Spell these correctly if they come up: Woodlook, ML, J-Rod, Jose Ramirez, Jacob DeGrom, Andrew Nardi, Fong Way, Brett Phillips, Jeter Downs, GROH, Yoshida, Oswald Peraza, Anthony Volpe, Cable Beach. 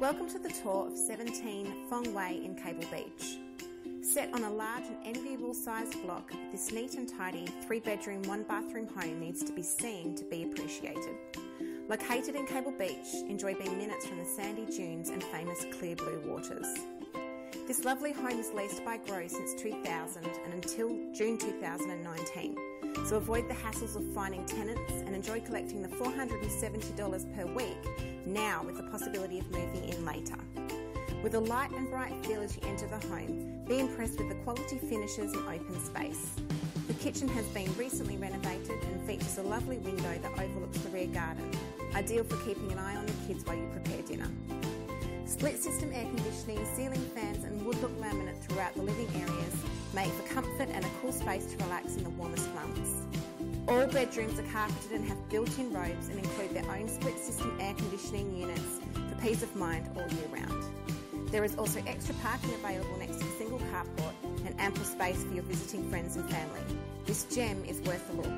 Welcome to the tour of 17 Fong Way in Cable Beach. Set on a large and enviable sized block, this neat and tidy 3-bedroom, 1-bathroom home needs to be seen to be appreciated. Located in Cable Beach, enjoy being minutes from the sandy dunes and famous clear blue waters. This lovely home is leased by GROH since 2000 and until June 2019, so avoid the hassles of finding tenants and enjoy collecting the $470 per week now with the possibility of moving in later. With a light and bright feel as you enter the home, be impressed with the quality finishes and open space. The kitchen has been recently renovated and features a lovely window that overlooks the rear garden, ideal for keeping an eye on the kids while you prepare dinner. Split system air conditioning, ceiling fans and woodlook laminate throughout the living areas make for comfort and a cool space to relax in the warmest months. All bedrooms are carpeted and have built-in robes and include their own split system air conditioning units for peace of mind all year round. There is also extra parking available next to the single carport and ample space for your visiting friends and family. This gem is worth the look.